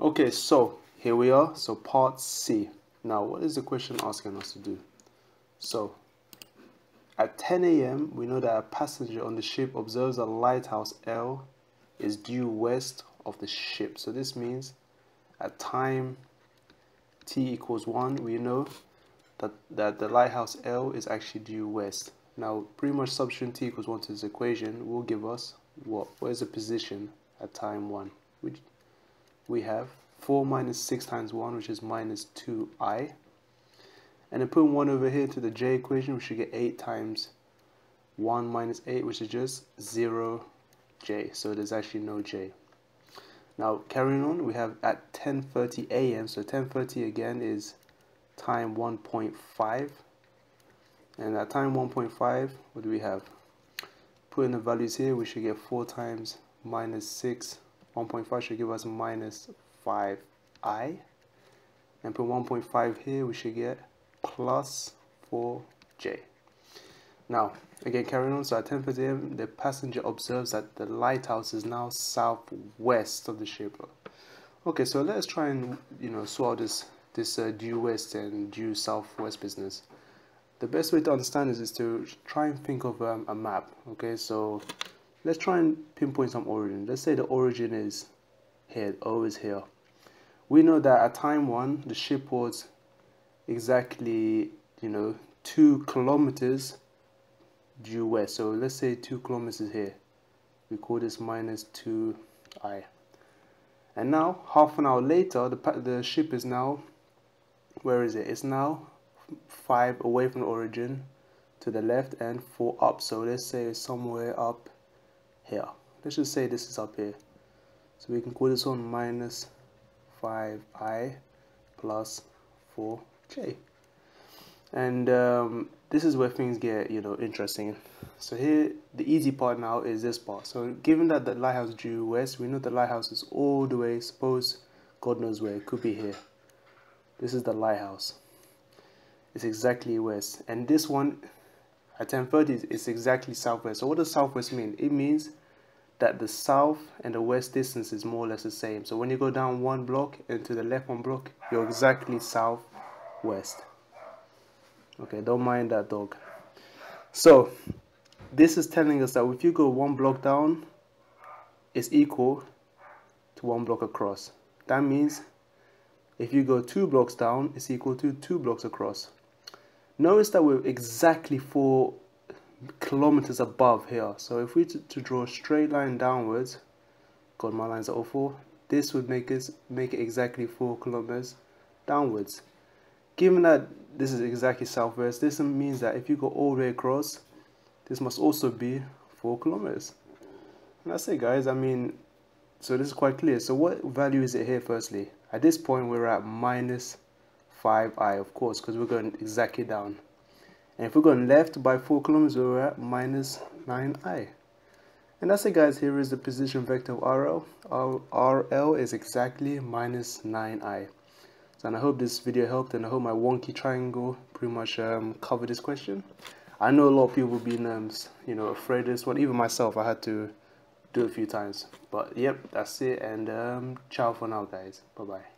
Okay, so here we are. So part C. Now, what is the question asking us to do? So at 10 a.m., we know that a passenger on the ship observes a lighthouse L is due west of the ship. So this means at time t equals 1, we know that the lighthouse L is actually due west. Now, pretty much substituting t equals 1 to this equation will give us what? What is the position at time 1? Which we have 4 minus 6 times 1, which is minus 2i. And then putting 1 over here to the j equation, we should get 8 times 1 minus 8, which is just 0j. So there's actually no j. Now carrying on, we have at 10:30 a.m. So 10:30 again is time 1.5. And at time 1.5, what do we have? Putting the values here, we should get 4 times minus 6. 1.5 should give us minus 5i. And put 1.5 here, we should get plus 4j. Now, again, carrying on, so at 10:30 a.m., the passenger observes that the lighthouse is now southwest of the ship. Okay, so let's try and, you know, sort out this due west and due southwest business. The best way to understand this is to try and think of a map. Okay, so let's try and pinpoint some origin. Let's say the origin is here, O is here. We know that at time 1, the ship was exactly, you know, 2 kilometers due west. So let's say 2 kilometers here. We call this minus 2i. And now, half an hour later, the ship is now, where is it? It's now 5 away from the origin to the left and 4 up. So let's say it's somewhere up here. Let's just say this is up here. So we can call this one minus 5i plus 4. Okay, and this is where things get, you know, interesting. So here, the easy part now is this part. So given that the lighthouse is due west, we know the lighthouse is all the way, suppose God knows where, it could be here. This is the lighthouse. It's exactly west. And this one at 10:30 is exactly southwest. So what does southwest mean? It means that the south and the west distance is more or less the same. So when you go down one block and to the left one block, you're exactly south west. Okay, don't mind that dog. So this is telling us that if you go one block down, it's equal to one block across. That means if you go 2 blocks down, it's equal to 2 blocks across. Notice that we're exactly 4 kilometers above here. So if we to draw a straight line downwards, God, my lines are awful, this would make it exactly 4 kilometers downwards. Given that this is exactly southwest, this means that if you go all the way across, this must also be 4 kilometers. And that's it, guys. I mean, so this is quite clear. So what value is it here, firstly? At this point, we're at minus 5i, of course, because we're going exactly down. And if we're going left by 4 kilometers, we're at minus 9i. And that's it, guys. Here is the position vector of RL. RL is exactly minus 9i. And I hope this video helped, and I hope my wonky triangle pretty much covered this question. I know a lot of people have been you know, afraid of this one. Even myself, I had to do it a few times. But yep, that's it, and ciao for now, guys. Bye bye.